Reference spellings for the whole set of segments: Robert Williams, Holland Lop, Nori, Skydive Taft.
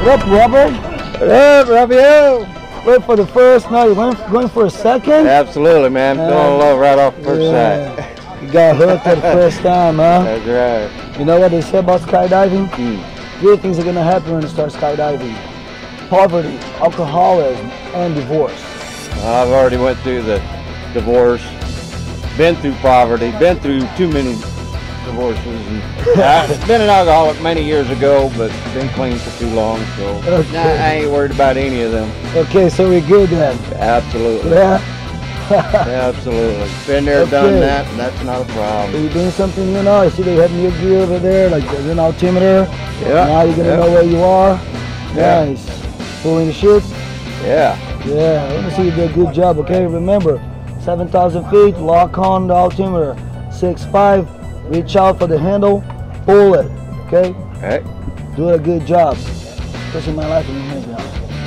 What up, Robert? What up, Robbio? Went for the first, now you went for a second? Absolutely, man. Fell in love right off the first shot. You got hooked for the first time, huh? That's right. You know what they say about skydiving? Three things are going to happen when you start skydiving. Poverty, alcoholism, and divorce. I've already went through the divorce, been through poverty, been through too many divorces. And I've been an alcoholic many years ago, but been clean for too long, so nah, I ain't worried about any of them. Okay, so we're good then? Absolutely. Yeah. Absolutely. Been there, done that, and that's not a problem. So you're doing something new now? I see they have new gear over there, like there's an altimeter. Yeah. Now you're going to know where you are. Yeah. Nice. Pulling the ship? Yeah. Yeah, I want to see you do a good job, okay? Remember, 7,000 feet, lock on the altimeter. 6'5". Reach out for the handle, pull it, okay? All right. Do a good job. Especially my life in your hands now.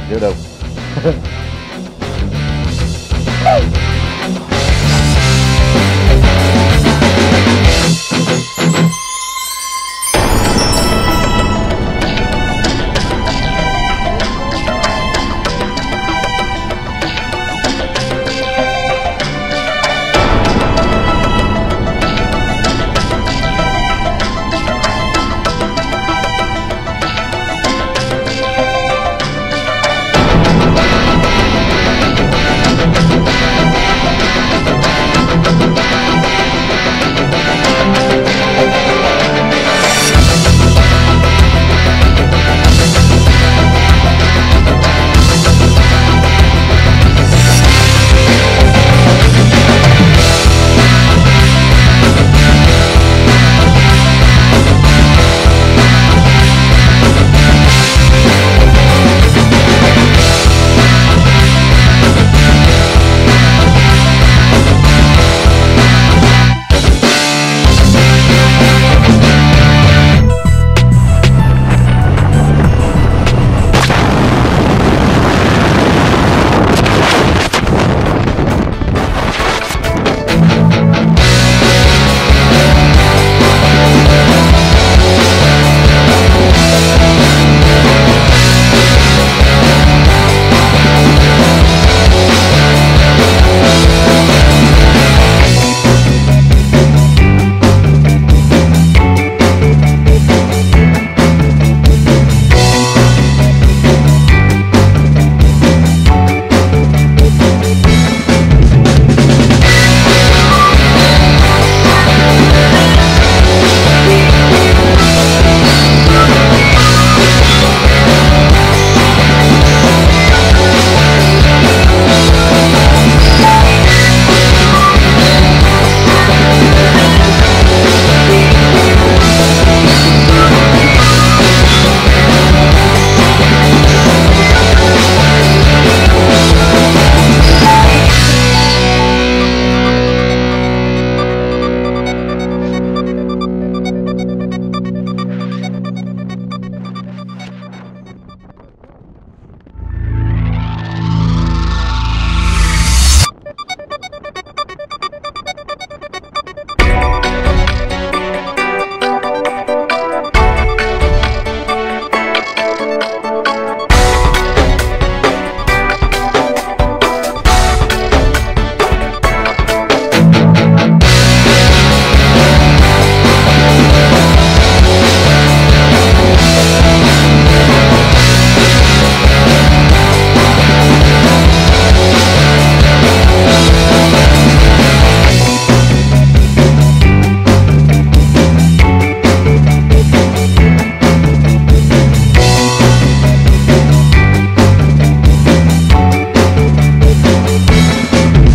Do it. Different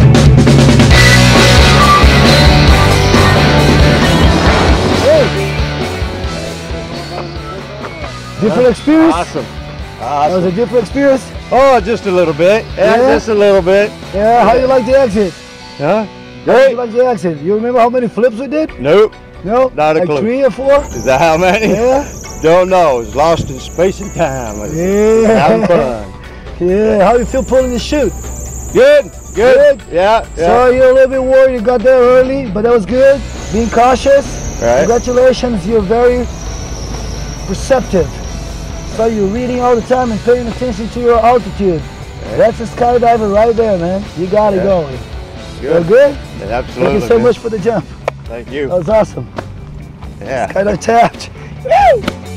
experience? Awesome. That was a different experience? Oh, just a little bit. Yeah, just a little bit. Yeah, how do you like the exit? Huh? Great. How do you like the exit? You remember how many flips we did? Nope. No? Not a clue. Like 3 or 4? Is that how many? Yeah. Don't know. It's lost in space and time. Yeah. Having fun. Yeah. How do you feel pulling the chute? Good. Good. Yeah. So you're a little bit worried you got there early, but that was good. Being cautious. Right. Congratulations. You're very perceptive. So you're reading all the time and paying attention to your altitude. Yeah. That's a skydiver right there, man. You got it going. Good. You're good? Yeah, absolutely. Thank you so much for the jump. Thank you. That was awesome. Yeah. Skydive tapped. Woo!